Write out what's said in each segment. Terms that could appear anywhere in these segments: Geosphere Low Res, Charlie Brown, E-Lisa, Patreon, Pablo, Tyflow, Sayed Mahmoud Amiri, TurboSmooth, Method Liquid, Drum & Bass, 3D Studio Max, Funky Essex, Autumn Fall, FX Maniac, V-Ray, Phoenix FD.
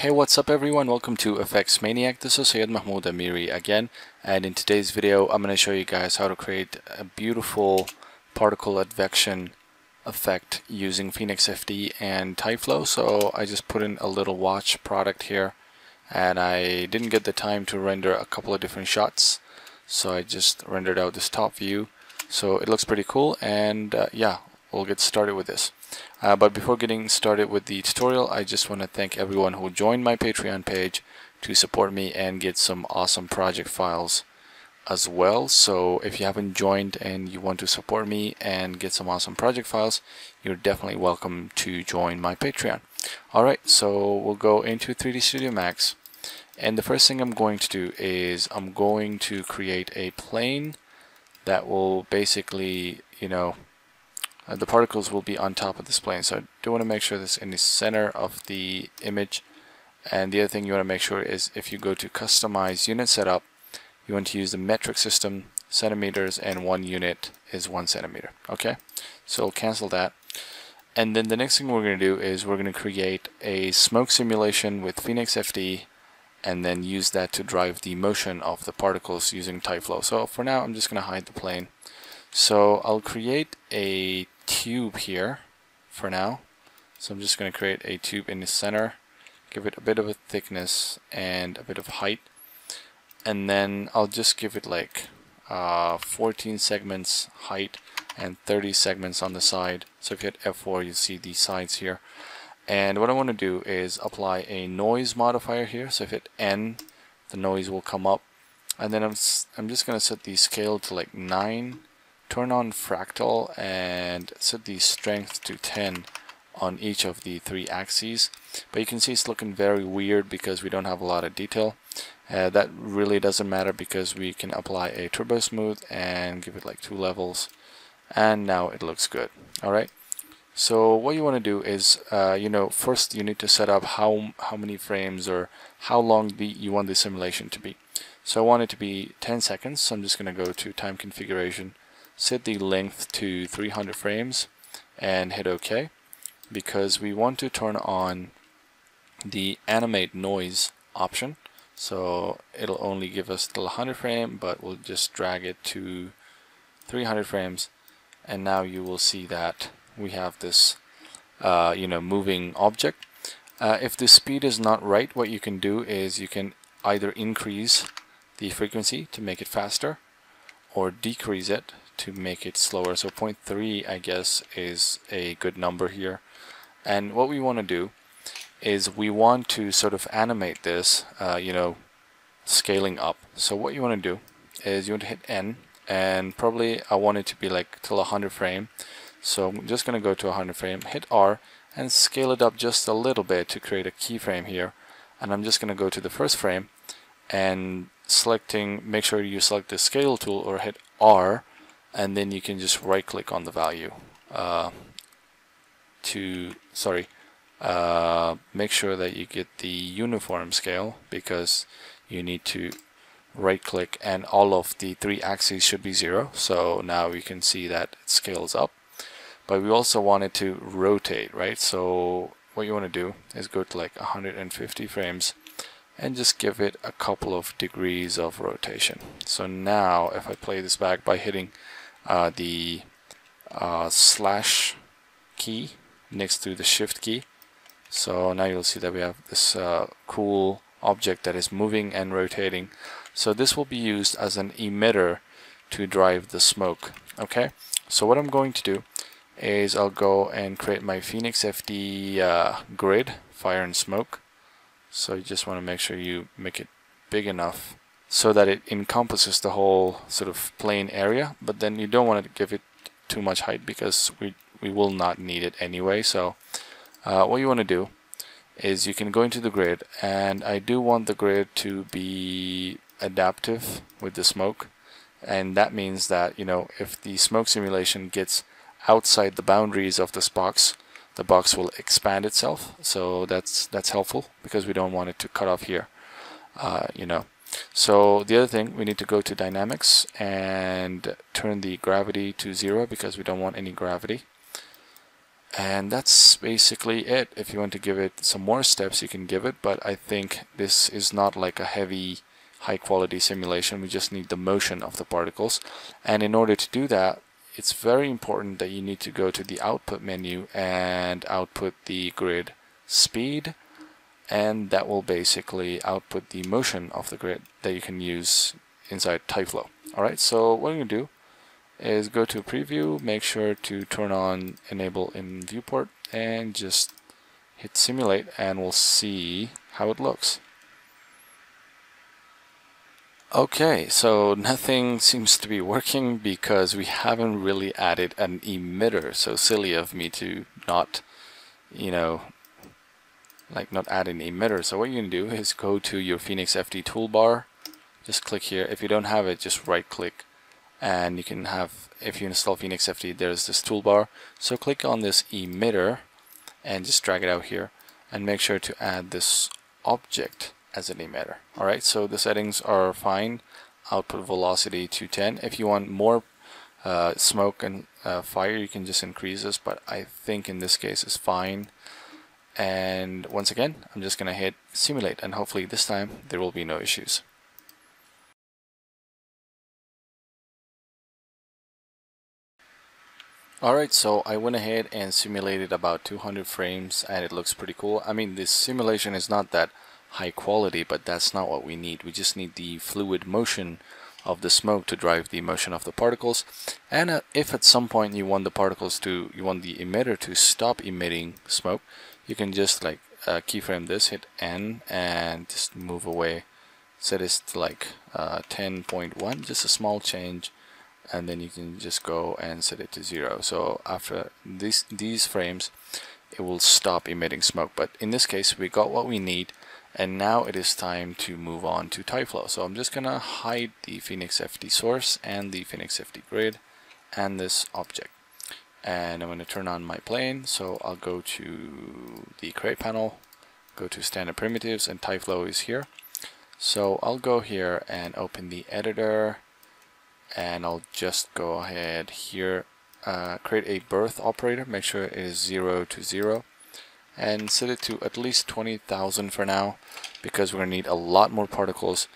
Hey, what's up everyone, welcome to FX Maniac. This is Sayed Mahmoud Amiri again, and in today's video I'm going to show you guys how to create a beautiful particle advection effect using Phoenix FD and Tyflow. So I just put in a little watch product here, and I didn't get the time to render a couple of different shots, so I just rendered out this top view. So it looks pretty cool, and yeah, we'll get started with this. But before getting started with the tutorial, I just want to thank everyone who joined my Patreon page to support me and get some awesome project files as well. So if you haven't joined and you want to support me and get some awesome project files, you're definitely welcome to join my Patreon. Alright, so we'll go into 3D Studio Max. And the first thing I'm going to do is I'm going to create a plane that will basically, you know, the particles will be on top of this plane. So I do want to make sure this is in the center of the image. And the other thing you want to make sure is, if you go to customize unit setup, you want to use the metric system, centimeters, and 1 unit is 1 centimeter. Okay, so we'll cancel that. And then the next thing we're going to do is we're going to create a smoke simulation with Phoenix FD and then use that to drive the motion of the particles using Tyflow. So for now I'm just going to hide the plane. So I'll create a tube here for now. So I'm just going to create a tube in the center, give it a bit of a thickness and a bit of height, and then I'll just give it like 14 segments height and 30 segments on the side. So if you hit F4, you see the sides here. And what I want to do is apply a noise modifier here. So if you hit N, the noise will come up. And then I'm just going to set the scale to like 9. Turn on fractal and set the strength to 10 on each of the 3 axes. But you can see it's looking very weird because we don't have a lot of detail. That really doesn't matter because we can apply a TurboSmooth and give it like 2 levels, and now it looks good. Alright, so what you want to do is you know, first you need to set up how many frames or how long you want the simulation to be. So I want it to be 10 seconds, so I'm just going to go to time configuration, set the length to 300 frames and hit OK, because we want to turn on the animate noise option. So it'll only give us the 100 frame, but we'll just drag it to 300 frames, and now you will see that we have this you know, moving object. If the speed is not right, what you can do is you can either increase the frequency to make it faster or decrease it to make it slower. So 0.3 I guess is a good number here. And what we want to do is we want to sort of animate this you know, scaling up. So what you want to do is you want to hit N, and probably I want it to be like till 100 frame, so I'm just gonna go to 100 frame, hit R and scale it up just a little bit to create a keyframe here. And I'm just gonna go to the first frame and make sure you select the scale tool or hit R, and then you can just right click on the value make sure that you get the uniform scale, because you need to right click and all of the 3 axes should be 0. So now you can see that it scales up, but we also want it to rotate, right? So what you want to do is go to like 150 frames and just give it a couple of degrees of rotation. So now if I play this back by hitting the slash key next to the shift key, so now you'll see that we have this cool object that is moving and rotating. So this will be used as an emitter to drive the smoke. Okay, so what I'm going to do is I'll go and create my Phoenix FD grid, fire and smoke. So you just want to make sure you make it big enough so that it encompasses the whole sort of plain area, but then you don't want to give it too much height because we will not need it anyway. So what you want to do is you can go into the grid, and I do want the grid to be adaptive with the smoke, and that means that, you know, if the smoke simulation gets outside the boundaries of this box, the box will expand itself. So that's helpful because we don't want it to cut off here, you know. So the other thing, we need to go to dynamics and turn the gravity to 0 because we don't want any gravity. And that's basically it. If you want to give it some more steps, you can give it, but I think this is not like a heavy, high quality simulation. We just need the motion of the particles. And in order to do that, it's very important that you need to go to the output menu and output the grid speed, and that will basically output the motion of the grid that you can use inside Tyflow. Alright, so what I'm going to do is go to preview, make sure to turn on enable in viewport, and just hit simulate, and we'll see how it looks. Okay, so nothing seems to be working because we haven't really added an emitter. So silly of me to not, you know, like not add an emitter. So what you can do is go to your Phoenix FD toolbar, just click here. If you don't have it, just right click. And you can have, if you install Phoenix FD, there's this toolbar. So click on this emitter and just drag it out here, and make sure to add this object as an emitter. Alright, so the settings are fine. Output velocity 210. If you want more smoke and fire, you can just increase this, but I think in this case it's fine. And once again, I'm just gonna hit simulate, and hopefully this time there will be no issues. Alright, so I went ahead and simulated about 200 frames, and it looks pretty cool. I mean, this simulation is not that high quality, but that's not what we need. We just need the fluid motion of the smoke to drive the motion of the particles. And if at some point you want the particles to, you want the emitter to stop emitting smoke, you can just like keyframe this, hit N, and just move away. Set it to like 10.1, just a small change. And then you can just go and set it to 0. So after these frames, it will stop emitting smoke. But in this case, we got what we need, and now it is time to move on to Tyflow. So I'm just gonna hide the Phoenix FD source and the Phoenix FD grid and this object. And I'm gonna turn on my plane. So I'll go to the create panel, go to standard primitives, and Tyflow is here. So I'll go here and open the editor. And I'll just go ahead here, create a birth operator, make sure it is 0 to 0, and set it to at least 20,000 for now, because we're gonna need a lot more particles.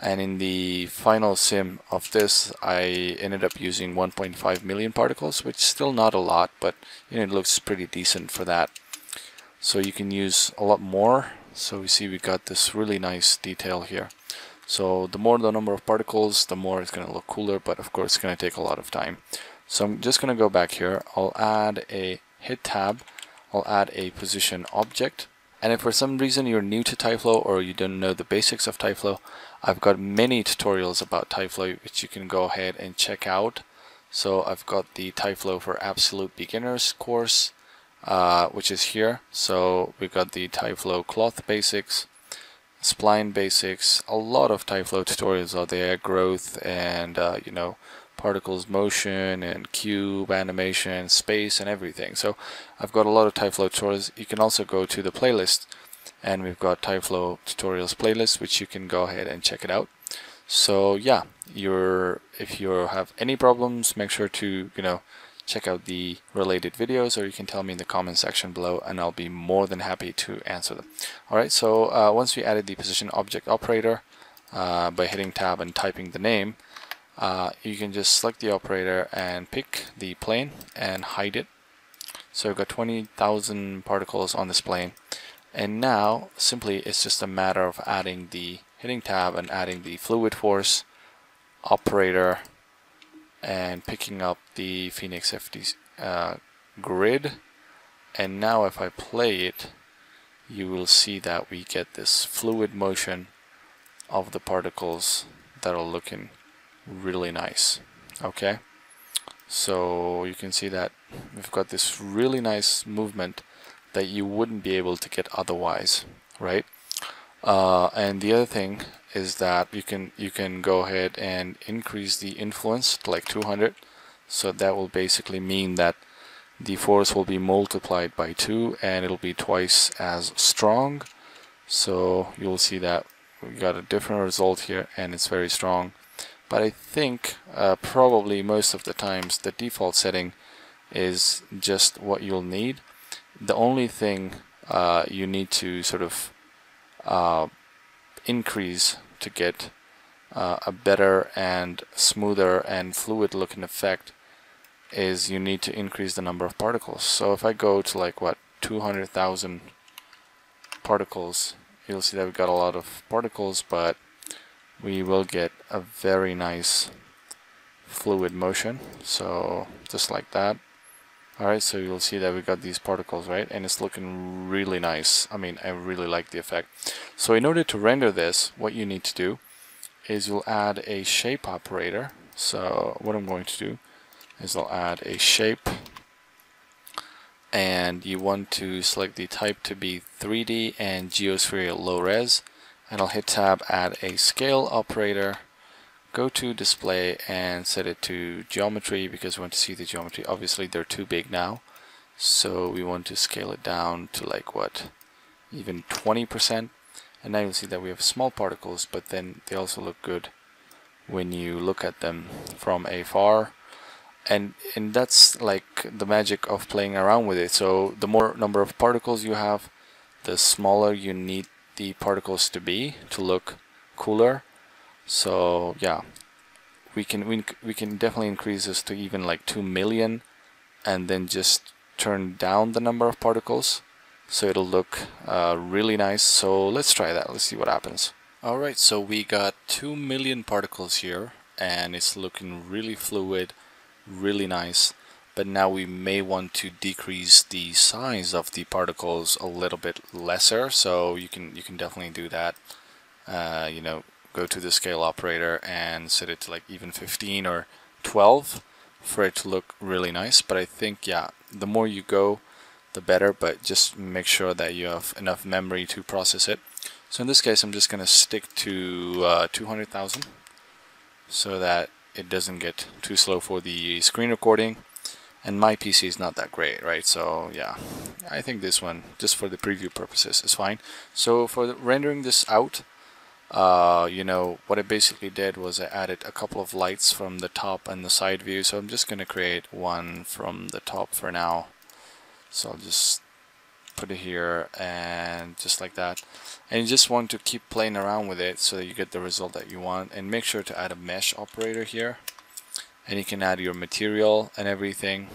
And in the final sim of this, I ended up using 1.5 million particles, which is still not a lot, but you know, it looks pretty decent for that. So you can use a lot more. So we see we got this really nice detail here. So the more the number of particles, the more it's going to look cooler, but of course it's going to take a lot of time. So I'm just going to go back here. I'll add a hit tab. I'll add a position object. And if for some reason you're new to Tyflow or you don't know the basics of Tyflow, I've got many tutorials about Tyflow which you can go ahead and check out. So I've got the Tyflow for Absolute Beginners course, which is here. So we've got the Tyflow Cloth Basics, Spline Basics, a lot of Tyflow tutorials are there, growth and you know, particles motion and cube animation, space and everything. So I've got a lot of Tyflow tutorials. You can also go to the playlist, and we've got Tyflow tutorials playlist, which you can go ahead and check it out. So yeah, if you have any problems, make sure to, you know, check out the related videos, or you can tell me in the comment section below, and I'll be more than happy to answer them. Alright, so once we added the position object operator, by hitting tab and typing the name, you can just select the operator and pick the plane and hide it. So we've got 20,000 particles on this plane, and now simply it's just a matter of adding the hitting tab and adding the fluid force operator and picking up the Phoenix FD grid. And now if I play it, you will see that we get this fluid motion of the particles that are looking really nice. Okay, so you can see that we've got this really nice movement that you wouldn't be able to get otherwise, right? And the other thing is that you can go ahead and increase the influence to like 200. So that will basically mean that the force will be multiplied by 2, and it'll be twice as strong. So you'll see that we got a different result here, and it's very strong. But I think probably most of the times the default setting is just what you'll need. The only thing you need to sort of increase to get a better and smoother and fluid looking effect is you need to increase the number of particles. So if I go to like what, 200,000 particles, you'll see that we've got a lot of particles, but we will get a very nice fluid motion. So just like that. Alright, so you'll see that we got these particles, right? And it's looking really nice. I mean, I really like the effect. So in order to render this, what you need to do is you'll add a shape operator. So what I'm going to do is I'll add a shape, and you want to select the type to be 3D and Geosphere Low Res, and I'll hit tab, add a scale operator, go to display and set it to geometry because we want to see the geometry. Obviously they're too big now, so we want to scale it down to like what, even 20%, and now you'll see that we have small particles, but then they also look good when you look at them from afar. And that's like the magic of playing around with it. So the more number of particles you have, the smaller you need the particles to be to look cooler. So yeah, we can definitely increase this to even like 2 million, and then just turn down the number of particles, so it'll look really nice. So let's try that. Let's see what happens. All right, so we got 2 million particles here, and it's looking really fluid, really nice. But now we may want to decrease the size of the particles a little bit lesser, so you can definitely do that. You know, go to the scale operator and set it to like even 15 or 12 for it to look really nice. But I think, yeah, the more you go, the better, but just make sure that you have enough memory to process it. So in this case, I'm just gonna stick to 200,000 so that it doesn't get too slow for the screen recording, and my PC is not that great, right? So yeah, I think this one, just for the preview purposes, is fine. So for rendering this out, you know, what I basically did was I added a couple of lights from the top and the side view. So I'm just gonna create one from the top for now. So I'll just put it here and just like that, and you just want to keep playing around with it so that you get the result that you want. And make sure to add a mesh operator here, and you can add your material and everything.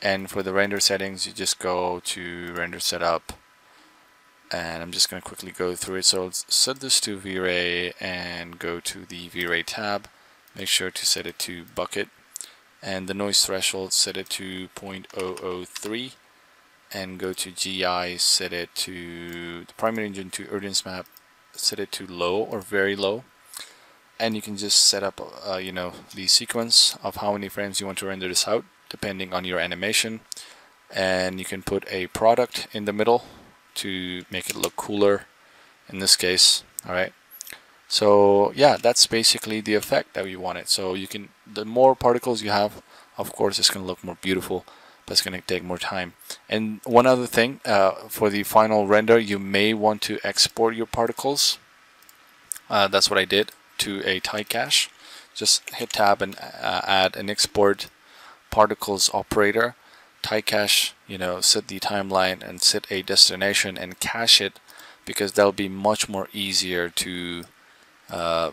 And for the render settings, you just go to render setup, and I'm just going to quickly go through it. So I'll set this to V-Ray and go to the V-Ray tab, make sure to set it to bucket, and the noise threshold, set it to 0.003, and go to GI, set it to the primary engine to urgence map, set it to low or very low. And you can just set up, you know, the sequence of how many frames you want to render this out, depending on your animation. And you can put a product in the middle to make it look cooler in this case. All right. So yeah, that's basically the effect that we wanted. So you can, the more particles you have, of course, it's going to look more beautiful. That's going to take more time. And one other thing, for the final render, you may want to export your particles. That's what I did, to a Ty cache. Just hit tab and add an export particles operator. Ty cache, you know, set the timeline and set a destination and cache it, because that'll be much more easier to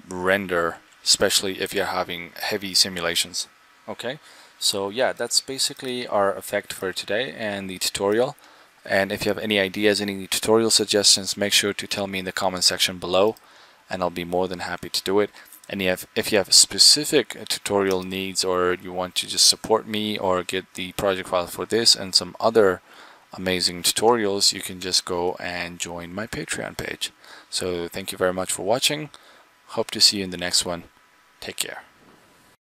render, especially if you're having heavy simulations. Okay. So yeah, that's basically our effect for today and the tutorial. And if you have any ideas, any tutorial suggestions, make sure to tell me in the comment section below, and I'll be more than happy to do it. And if you have specific tutorial needs, or you want to just support me or get the project file for this and some other amazing tutorials, you can just go and join my Patreon page. So thank you very much for watching. Hope to see you in the next one. Take care.